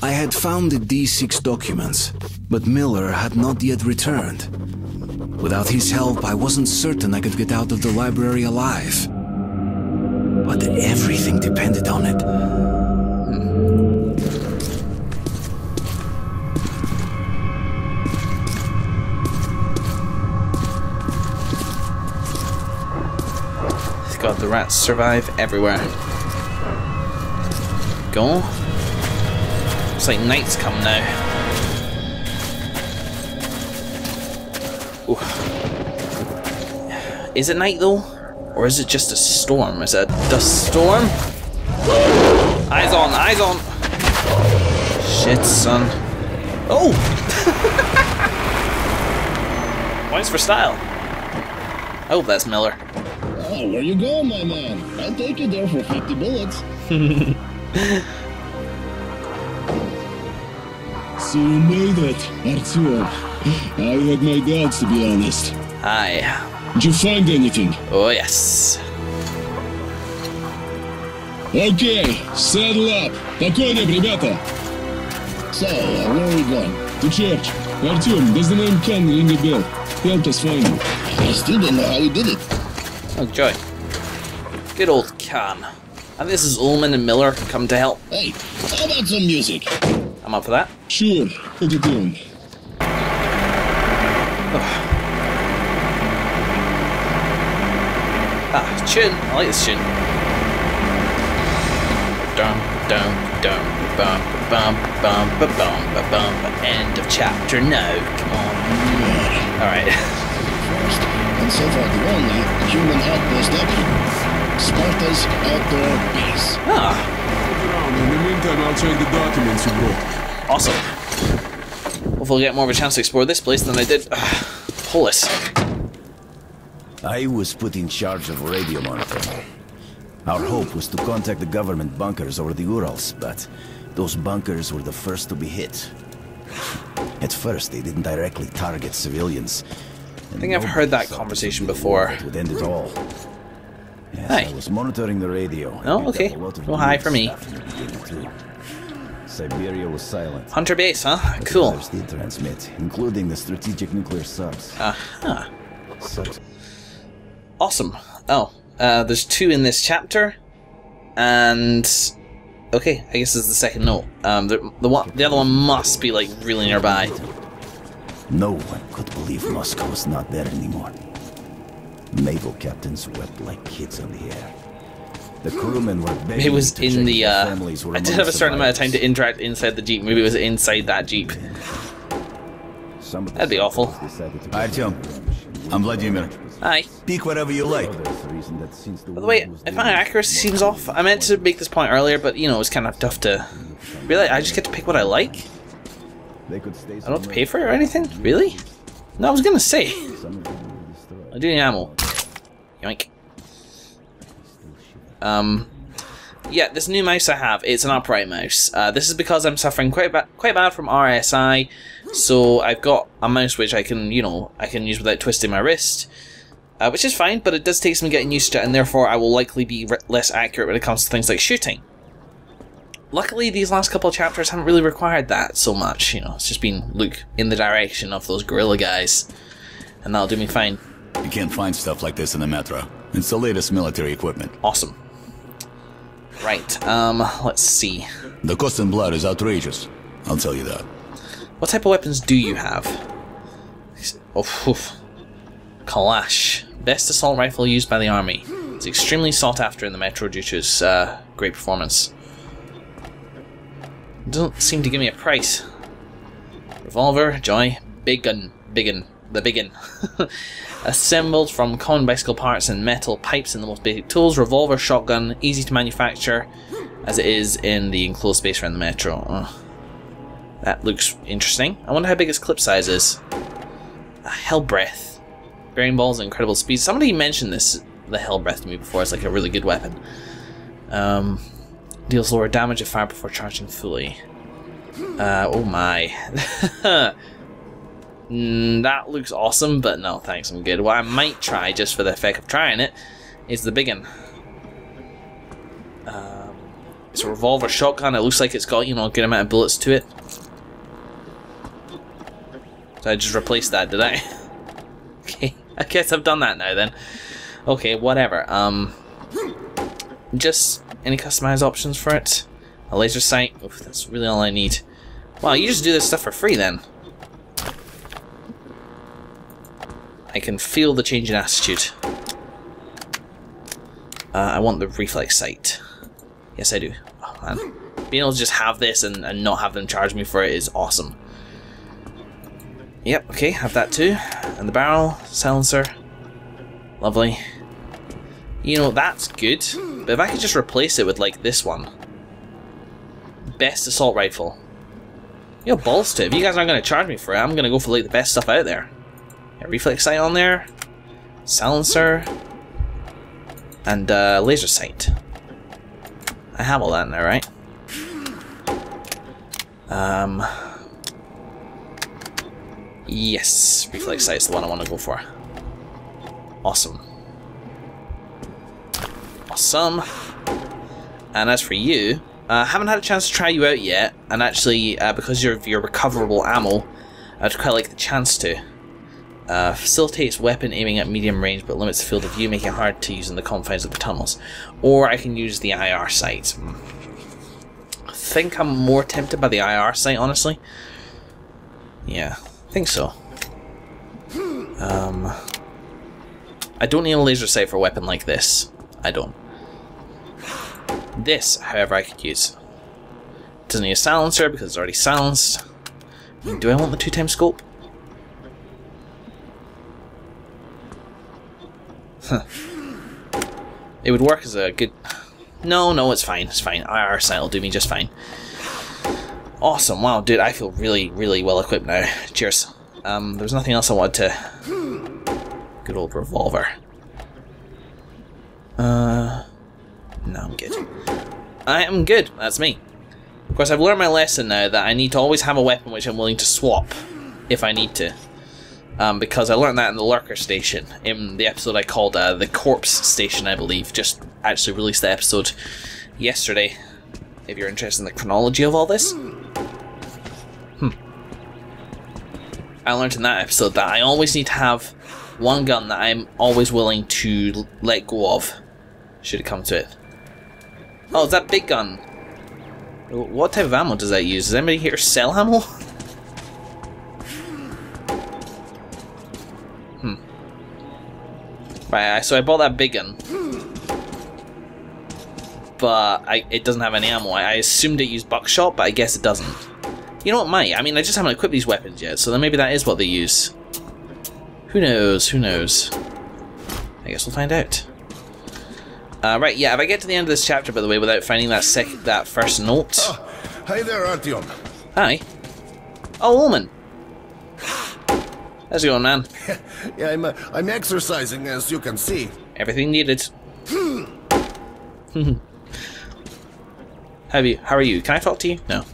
I had found the D6 documents, but Miller had not yet returned. Without his help, I wasn't certain I could get out of the library alive. But everything depended on it. God, the rats survive everywhere. Go. It's like night's come now. Ooh. Is it night though? Or is it just a storm? Is it a dust storm? Eyes on, eyes on! Shit, son. Oh! Points for style. I hope that's Miller. Oh, where you going, my man? I'll take you there for 50 bullets. So you made it, Artyom. I had my doubts, to be honest. Hi. Did you find anything? Oh, yes. Okay, saddle up. Покойно, ребята. So, where are we going? To church. Artyom, does the name Khan ring a bell? Help us find him. I still don't know how he did it. Oh joy. Good old Khan. And this is Ulman and Miller come to help. Hey, how about some music? I'm up for that. Sure, what are you doing? Oh. Ah, tune. I like this tune. Dum dum dum bum bum bum bum bum bum. End of chapter now. Come on. Alright. And so far the only human outpost up here. Spartus Outdoor Peace. Ah. In the meantime, I'll check the documents you brought. Awesome. Hopefully I'll get more of a chance to explore this place than I did. Polis. I was put in charge of radio monitoring. Our hope was to contact the government bunkers over the Urals, but those bunkers were the first to be hit. At first, they didn't directly target civilians. I think I've heard that conversation before. It would end it all. Yes, hi. I was monitoring the radio. Oh, okay. Well, hi for me. Siberia was silent. Hunter base, huh? Cool. They still transmit, including the strategic nuclear subs. Aha. Awesome. Oh, there's two in this chapter, and okay, I guess this is the second note. The other one must be like really nearby. No one could believe Moscow was not there anymore. Naval captains wept like kids on the air. The crewmen were begging. It was in the. I did have a certain amount of time to interact inside the jeep. Maybe it was inside that jeep. That'd be awful. Artyom, I'm Vladimir. Hi. Pick whatever you like. By the way, if my accuracy seems off, I meant to make this point earlier, but you know it's kind of tough to. Really, I just get to pick what I like. I don't have to pay for it or anything? Really? No, I was gonna say. I do need ammo. Yoink. Yeah, this new mouse I have, it's an upright mouse. This is because I'm suffering quite bad from RSI, so I've got a mouse which I can, you know, I can use without twisting my wrist, which is fine, but it does take some getting used to it, and therefore I will likely be less accurate when it comes to things like shooting. Luckily, these last couple of chapters haven't really required that so much, you know, it's just been Luke in the direction of those gorilla guys, and that'll do me fine. You can't find stuff like this in the Metro. It's the latest military equipment. Awesome. Right, let's see. The cost in blood is outrageous, I'll tell you that. What type of weapons do you have? Oh, Kalash. Best assault rifle used by the army. It's extremely sought after in the Metro due to its great performance. Doesn't seem to give me a price. Revolver, joy, big gun. Assembled from common bicycle parts and metal pipes and the most basic tools. Revolver, shotgun, easy to manufacture, as it is in the enclosed space around the Metro. Oh, that looks interesting. I wonder how big its clip size is. A Hellbreath. Bearing balls at incredible speed. Somebody mentioned this, the Hellbreath, to me before. It's like a really good weapon. Deals lower damage if fired before charging fully. Oh my. That looks awesome, but no thanks, I'm good. What I might try, just for the effect of trying it, is the big one. It's a revolver shotgun. It looks like it's got, you know, a good amount of bullets to it. So I just replaced that, did I? Okay, I guess I've done that now then. Okay, whatever. Just any customized options for it? A laser sight? Oof, that's really all I need. Wow, you just do this stuff for free then. I can feel the change in attitude. I want the reflex sight. Yes, I do. Oh, man. Being able to just have this and not have them charge me for it is awesome. Yep, okay, have that too. And the barrel, silencer. Lovely. You know, that's good. But if I could just replace it with, like, this one. Best assault rifle. You know, balls to it. If you guys aren't going to charge me for it, I'm going to go for, like, the best stuff out there. Yeah, reflex sight on there. Silencer. And, laser sight. I have all that in there, right? Yes, reflex sight is the one I want to go for. Awesome. Awesome. And as for you, I haven't had a chance to try you out yet, and actually, because of your recoverable ammo, I'd quite like the chance to. Facilitates weapon aiming at medium range, but limits the field of view, making it hard to use in the confines of the tunnels. Or I can use the IR sight. I think I'm more tempted by the IR sight, honestly. Yeah, I think so. I don't need a laser sight for a weapon like this. I don't. This, however, I could use. Doesn't need a silencer because it's already silenced. Do I want the 2x scope? Huh. It would work as a good... No, no, it's fine, it's fine. IR sight will do me just fine. Awesome, wow, dude, I feel really, really well equipped now. Cheers. There was nothing else I wanted to... Good old revolver. No, I'm good. I am good, that's me. Of course, I've learned my lesson now that I need to always have a weapon which I'm willing to swap if I need to. Because I learned that in the Lurker Station, in the episode I called the Corpse Station, I believe. Just actually released the episode yesterday, if you're interested in the chronology of all this. I learned in that episode that I always need to have one gun that I'm always willing to let go of, should it come to it. Oh, it's that big gun. What type of ammo does that use? Does anybody here sell ammo? Right, so I bought that big gun, but it doesn't have any ammo. I assumed it used buckshot, but I guess it doesn't. You know what, might? I mean, I just haven't equipped these weapons yet, so then maybe that is what they use. Who knows, who knows? I guess we'll find out. Right, yeah, if I get to the end of this chapter, by the way, without finding that first note... Oh, hi there, Artyom. Hi. Oh, Ulman. How's it going, man? Yeah, I'm exercising, as you can see. Everything needed. How are you? Can I talk to you? No.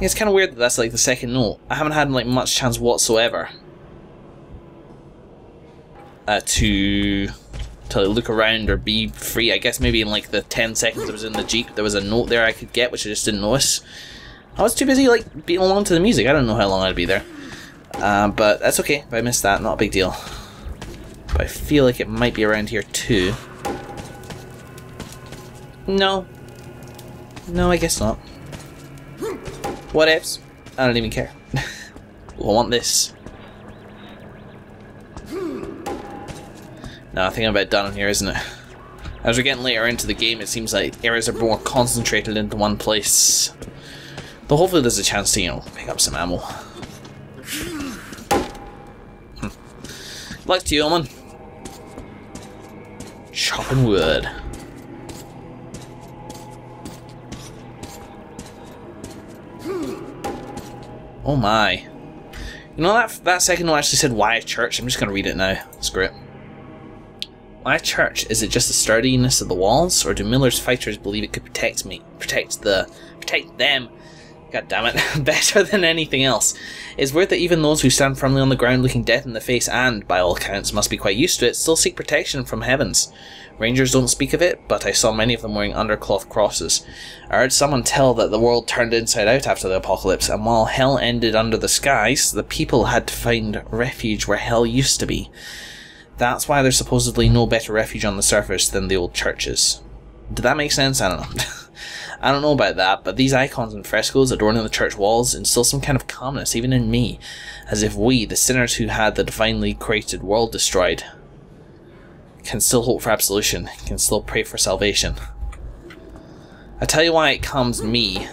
It's kind of weird that that's like the second note. I haven't had like much chance whatsoever to look around or be free. I guess maybe in like the 10 seconds I was in the jeep, there was a note there I could get, which I just didn't notice. I was too busy like beating along to the music. I don't know how long I'd be there. But that's okay if I missed that, not a big deal. But I feel like it might be around here too. No. No, I guess not. What ifs? I don't even care. Ooh, I want this. No, I think I'm about done here, isn't it? As we're getting later into the game, it seems like areas are more concentrated into one place. Though hopefully there's a chance to, you know, pick up some ammo. Good luck to you, Ulman. Chopping wood. Oh my. You know that second one actually said why church? I'm just going to read it now. Screw it. Why church? Is it just the sturdiness of the walls? Or do Miller's fighters believe it could protect them God damn it, better than anything else. It's weird that even those who stand firmly on the ground looking death in the face and, by all accounts, must be quite used to it, still seek protection from heavens. Rangers don't speak of it, but I saw many of them wearing undercloth crosses. I heard someone tell that the world turned inside out after the apocalypse, and while hell ended under the skies, the people had to find refuge where hell used to be. That's why there's supposedly no better refuge on the surface than the old churches. Did that make sense? I don't know. I don't know about that, but these icons and frescoes adorning the church walls instill some kind of calmness even in me, as if we, the sinners who had the divinely created world destroyed, can still hope for absolution, can still pray for salvation. I tell you why it calms me.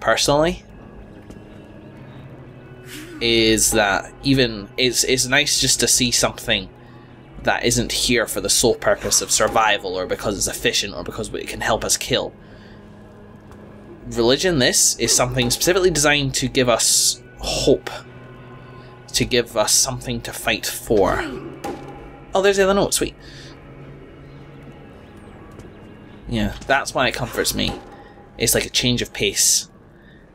Personally, is that even it's nice just to see something that isn't here for the sole purpose of survival or because it's efficient or because it can help us kill. Religion, this, is something specifically designed to give us hope. To give us something to fight for. Oh, there's the other note, sweet. Yeah, that's why it comforts me. It's like a change of pace.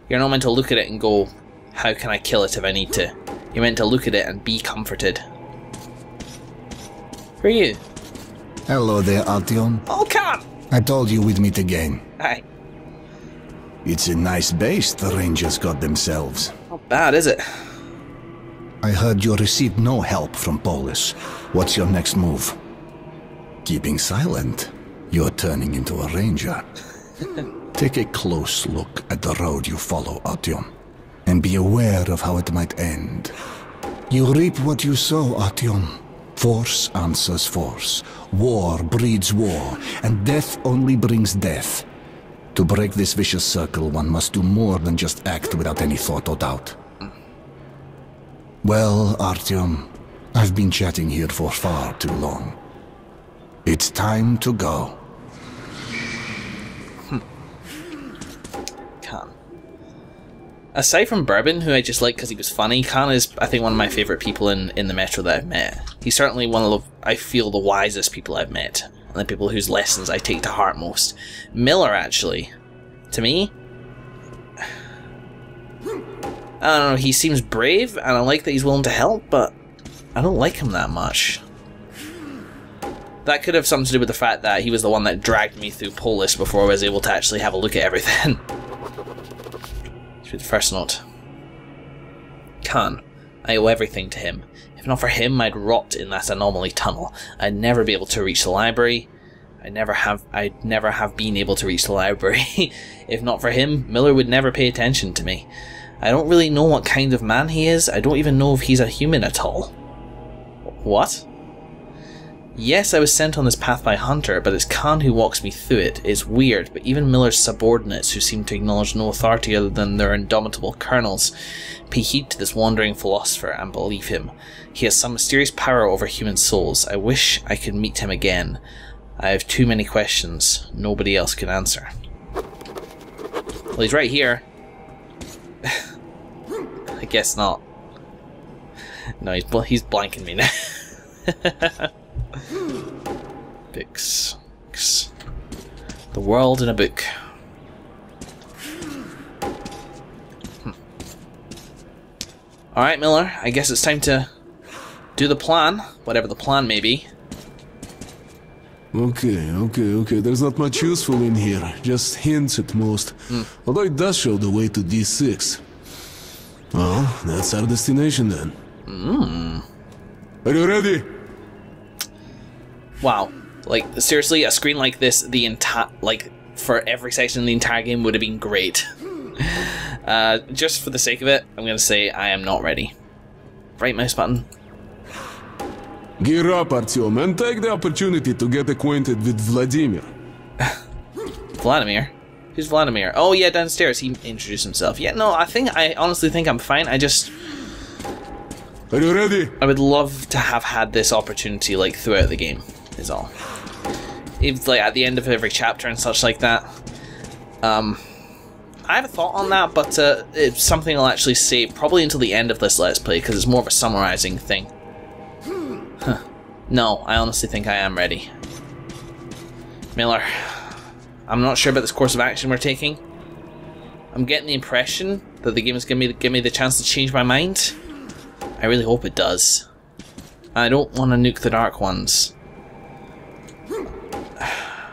You're not meant to look at it and go, how can I kill it if I need to? You're meant to look at it and be comforted. Who are you? Hello there, Artyom. Oh, Khan! I told you we'd meet again. Hi. It's a nice base the Rangers got themselves. Not bad, is it? I heard you received no help from Polis. What's your next move? Keeping silent, you're turning into a Ranger. Take a close look at the road you follow, Artyom, and be aware of how it might end. You reap what you sow, Artyom. Force answers force. War breeds war, and death only brings death. To break this vicious circle, one must do more than just act without any thought or doubt. Well, Artyom, I've been chatting here for far too long. It's time to go. Khan. Aside from Bourbon, who I just like because he was funny, Khan is, I think, one of my favourite people in the Metro that I've met. He's certainly one of, I feel, the wisest people I've met, and the people whose lessons I take to heart most. Miller, actually, to me, I don't know, he seems brave, and I like that he's willing to help, but I don't like him that much. That could have something to do with the fact that he was the one that dragged me through Polis before I was able to actually have a look at everything. The first note. Khan. I owe everything to him. If not for him, I'd rot in that anomaly tunnel. I'd never be able to reach the library. I'd never have been able to reach the library. If not for him, Miller would never pay attention to me. I don't really know what kind of man he is. I don't even know if he's a human at all. What? Yes, I was sent on this path by Hunter, but it's Khan who walks me through it. It's weird, but even Miller's subordinates, who seem to acknowledge no authority other than their indomitable colonels, pay heed to this wandering philosopher and believe him. He has some mysterious power over human souls. I wish I could meet him again. I have too many questions nobody else can answer. Well, he's right here. I guess not. No, he's blanking me now. Books. The world in a book. Alright, Miller, I guess it's time to do the plan, whatever the plan may be. Okay, there's not much useful in here, just hints at most. Although it does show the way to D6. Well, that's our destination then. Are you ready? Wow, like seriously, a screen like this, the entire, like for every section in the entire game would have been great. Just for the sake of it, I'm gonna say I am not ready. Right mouse button. Gear up, Artyom, and take the opportunity to get acquainted with Vladimir. Vladimir? Who's Vladimir? Oh yeah, downstairs he introduced himself. Yeah, no, I honestly think I'm fine. I just. Are you ready? I would love to have had this opportunity like throughout the game. Is all. It's like at the end of every chapter and such like that. I have a thought on that, but it's something I'll actually save probably until the end of this Let's Play because it's more of a summarizing thing. Huh. No, I honestly think I am ready. Miller, I'm not sure about this course of action we're taking. I'm getting the impression that the game is going to give me the chance to change my mind. I really hope it does. I don't want to nuke the Dark Ones.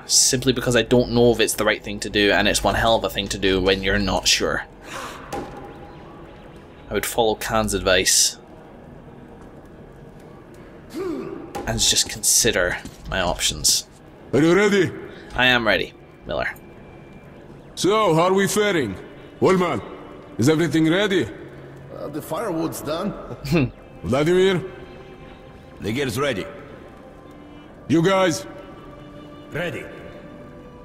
Simply because I don't know if it's the right thing to do, and it's one hell of a thing to do when you're not sure. I would follow Khan's advice. And just consider my options. Are you ready? I am ready, Miller. So, how are we faring? Ulman, is everything ready? The firewood's done. Vladimir? The gear's ready. You guys? Ready.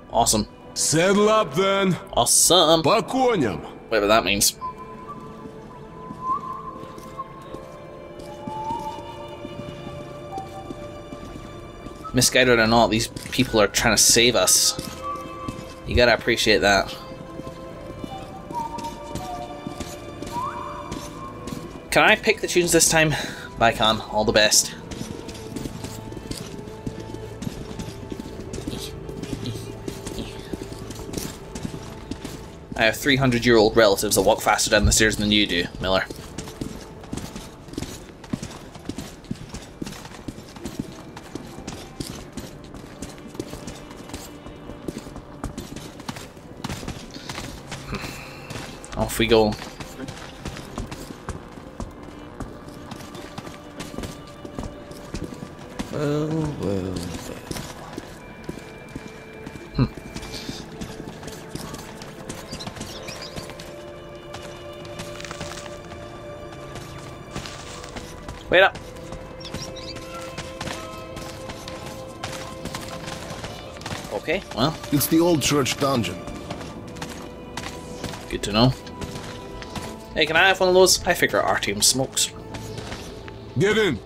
Awesome. Saddle up then. Awesome. По коням. Whatever that means. Misguided or not, these people are trying to save us. You gotta appreciate that. Can I pick the tunes this time? Bye, Khan. All the best. I have 300-year-old relatives that walk faster down the stairs than you do, Miller. Off we go. Wait up. Okay, well. It's the old church dungeon. Good to know. Hey, can I have one of those? I figure Artyom smokes. Get in!